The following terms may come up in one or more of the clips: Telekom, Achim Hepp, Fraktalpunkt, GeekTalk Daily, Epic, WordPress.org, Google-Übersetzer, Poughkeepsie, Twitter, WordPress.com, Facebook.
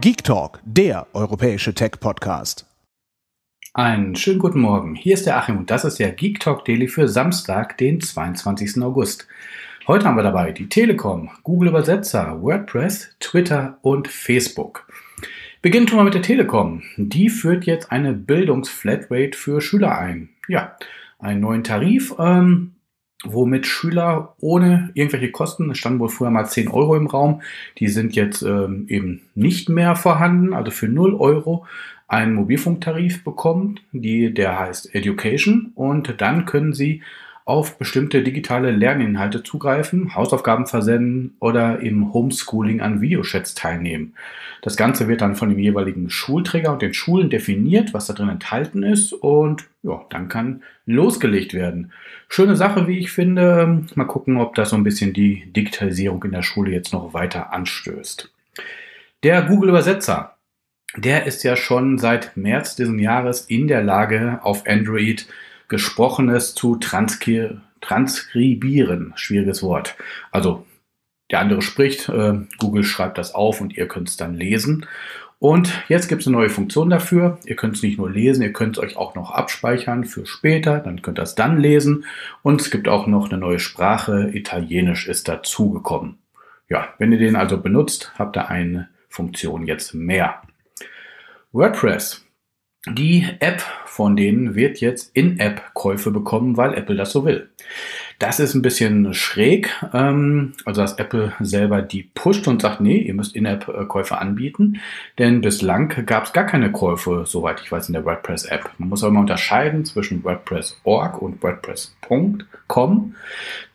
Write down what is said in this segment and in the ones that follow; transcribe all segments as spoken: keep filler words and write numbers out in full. Geek Talk, der europäische Tech-Podcast. Einen schönen guten Morgen. Hier ist der Achim und das ist der Geek Talk Daily für Samstag, den zweiundzwanzigsten August. Heute haben wir dabei die Telekom, Google-Übersetzer, WordPress, Twitter und Facebook. Beginnen tun wir mit der Telekom. Die führt jetzt eine Bildungsflatrate für Schüler ein. Ja, einen neuen Tarif, ähm, womit Schüler ohne irgendwelche Kosten, es standen wohl früher mal zehn Euro im Raum, die sind jetzt ähm, eben nicht mehr vorhanden, also für null Euro einen Mobilfunktarif bekommt, die, der heißt Education, und dann können sie auf bestimmte digitale Lerninhalte zugreifen, Hausaufgaben versenden oder im Homeschooling an Videochats teilnehmen. Das Ganze wird dann von dem jeweiligen Schulträger und den Schulen definiert, was da drin enthalten ist, und ja, dann kann losgelegt werden. Schöne Sache, wie ich finde. Mal gucken, ob das so ein bisschen die Digitalisierung in der Schule jetzt noch weiter anstößt. Der Google-Übersetzer. Der ist ja schon seit März diesen Jahres in der Lage, auf Android Gesprochenes zu transkri- transkribieren. Schwieriges Wort. Also der andere spricht, äh, Google schreibt das auf und ihr könnt es dann lesen. Und jetzt gibt es eine neue Funktion dafür. Ihr könnt es nicht nur lesen, ihr könnt es euch auch noch abspeichern für später. Dann könnt ihr es dann lesen. Und es gibt auch noch eine neue Sprache. Italienisch ist dazugekommen. Ja, wenn ihr den also benutzt, habt ihr eine Funktion jetzt mehr. WordPress. Die App von denen wird jetzt In-App-Käufe bekommen, weil Apple das so will. Das ist ein bisschen schräg, also dass Apple selber die pusht und sagt, nee, ihr müsst In-App-Käufe anbieten, denn bislang gab es gar keine Käufe, soweit ich weiß, in der WordPress-App. Man muss aber immer unterscheiden zwischen WordPress punkt org und WordPress punkt com.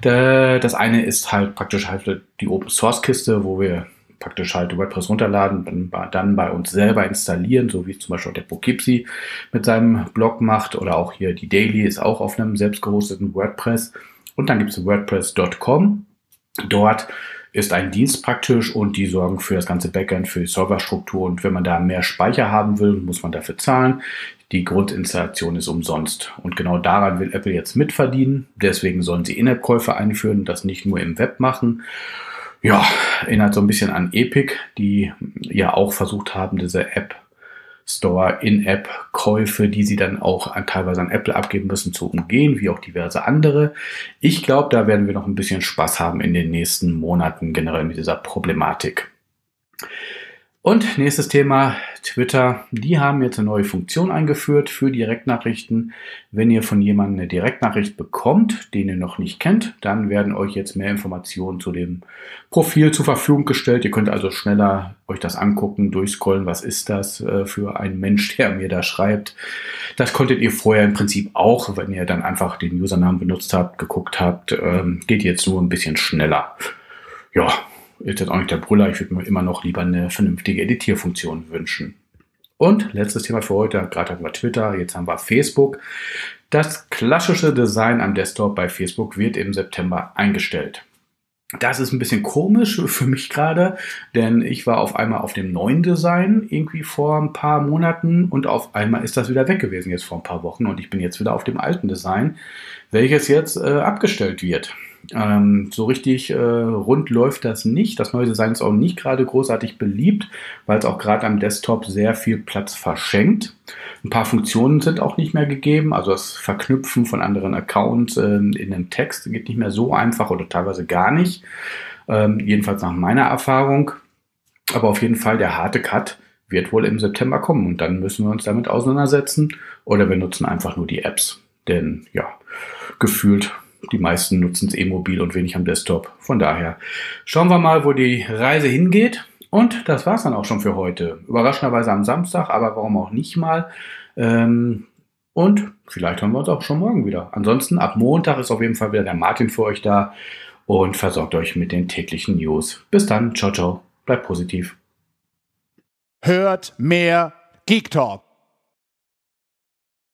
Das eine ist halt praktisch halt die Open-Source-Kiste, wo wir praktisch halt WordPress runterladen, dann bei uns selber installieren, so wie zum Beispiel der Poughkeepsie mit seinem Blog macht, oder auch hier die Daily ist auch auf einem selbst gehosteten WordPress. Und dann gibt es WordPress punkt com. Dort ist ein Dienst praktisch und die sorgen für das ganze Backend, für die Serverstruktur, und wenn man da mehr Speicher haben will, muss man dafür zahlen. Die Grundinstallation ist umsonst und genau daran will Apple jetzt mitverdienen. Deswegen sollen sie In-App-Käufe einführen, das nicht nur im Web machen. Ja, erinnert so ein bisschen an Epic, die ja auch versucht haben, diese App Store In-App-Käufe, die sie dann auch an, teilweise an Apple abgeben müssen, zu umgehen, wie auch diverse andere. Ich glaube, da werden wir noch ein bisschen Spaß haben in den nächsten Monaten generell mit dieser Problematik. Und nächstes Thema, Twitter. Die haben jetzt eine neue Funktion eingeführt für Direktnachrichten. Wenn ihr von jemandem eine Direktnachricht bekommt, den ihr noch nicht kennt, dann werden euch jetzt mehr Informationen zu dem Profil zur Verfügung gestellt. Ihr könnt also schneller euch das angucken, durchscrollen, was ist das für ein Mensch, der mir da schreibt. Das konntet ihr vorher im Prinzip auch, wenn ihr dann einfach den Usernamen benutzt habt, geguckt habt. Geht jetzt nur ein bisschen schneller. Ja, ist jetzt auch nicht der Brüller, ich würde mir immer noch lieber eine vernünftige Editierfunktion wünschen. Und letztes Thema für heute, gerade hatten wir Twitter, jetzt haben wir Facebook. Das klassische Design am Desktop bei Facebook wird im September eingestellt. Das ist ein bisschen komisch für mich gerade, denn ich war auf einmal auf dem neuen Design irgendwie vor ein paar Monaten und auf einmal ist das wieder weg gewesen jetzt vor ein paar Wochen und ich bin jetzt wieder auf dem alten Design, welches jetzt äh, abgestellt wird. Ähm, so richtig äh, rund läuft das nicht. Das neue Design ist auch nicht gerade großartig beliebt, weil es auch gerade am Desktop sehr viel Platz verschenkt. Ein paar Funktionen sind auch nicht mehr gegeben, also das Verknüpfen von anderen Accounts ähm, in den Text geht nicht mehr so einfach oder teilweise gar nicht. Ähm, jedenfalls nach meiner Erfahrung. Aber auf jeden Fall der harte Cut wird wohl im September kommen und dann müssen wir uns damit auseinandersetzen oder wir nutzen einfach nur die Apps. Denn ja, gefühlt die meisten nutzen es eh mobil und wenig am Desktop. Von daher schauen wir mal, wo die Reise hingeht. Und das war es dann auch schon für heute. Überraschenderweise am Samstag, aber warum auch nicht mal. Und vielleicht hören wir uns auch schon morgen wieder. Ansonsten ab Montag ist auf jeden Fall wieder der Martin für euch da und versorgt euch mit den täglichen News. Bis dann, ciao, ciao, bleibt positiv. Hört mehr Geek Talk.